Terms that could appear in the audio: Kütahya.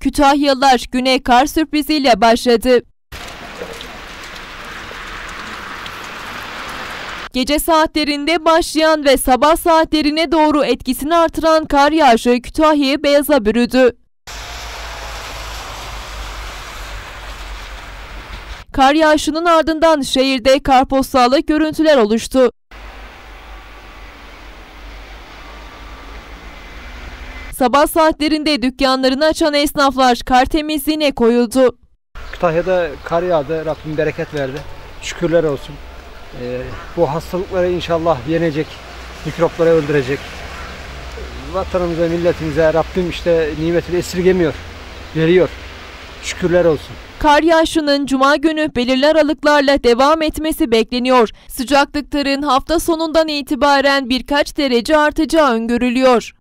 Kütahyalılar güne kar sürpriziyle başladı. Gece saatlerinde başlayan ve sabah saatlerine doğru etkisini artıran kar yağışı Kütahya'yı beyaza bürüdü. Kar yağışının ardından şehirde karpostallı görüntüler oluştu. Sabah saatlerinde dükkanlarını açan esnaflar kar temizliğine koyuldu. Kütahya'da kar yağdı, Rabbim bereket verdi. Şükürler olsun. Bu hastalıkları inşallah yenecek, mikropları öldürecek. Vatanımıza, milletimize Rabbim işte nimetini esirgemiyor, veriyor. Şükürler olsun. Kar yağışının cuma günü belirli aralıklarla devam etmesi bekleniyor. Sıcaklıkların hafta sonundan itibaren birkaç derece artacağı öngörülüyor.